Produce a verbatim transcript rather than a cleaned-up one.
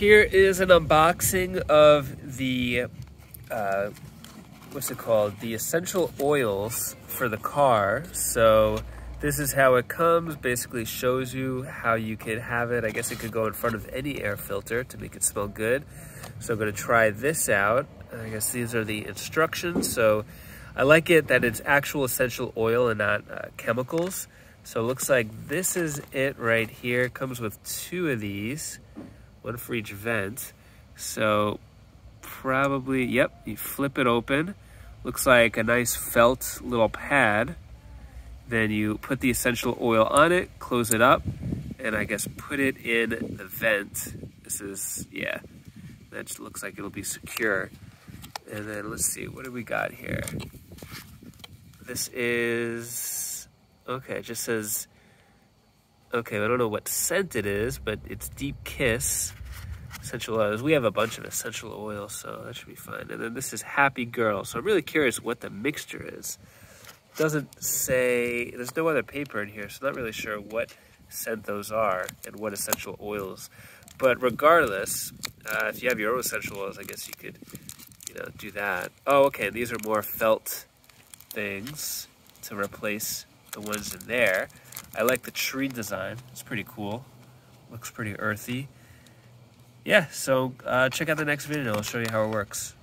Here is an unboxing of the, uh, what's it called? The essential oils for the car. So this is how it comes, basically shows you how you can have it. I guess it could go in front of any air filter to make it smell good. So I'm gonna try this out. I guess these are the instructions. So I like it that it's actual essential oil and not uh, chemicals. So it looks like this is it right here. It comes with two of these, one for each vent. So probably, yep, you flip it open. Looks like a nice felt little pad. Then you put the essential oil on it, close it up, and I guess put it in the vent. This is, yeah, that just looks like it'll be secure. And then let's see, what do we got here? This is, okay, it just says, okay, I don't know what scent it is, but it's Deep Kiss essential oils. We have a bunch of essential oils, so that should be fine. And then this is Happy Girl. So I'm really curious what the mixture is. It doesn't say, there's no other paper in here, so I'm not really sure what scent those are and what essential oils. But regardless, uh, if you have your own essential oils, I guess you could, you know, do that. Oh, okay, these are more felt things to replace the ones in there. I like the tree design. It's pretty cool. Looks pretty earthy. Yeah, so uh, check out the next video. I'll show you how it works.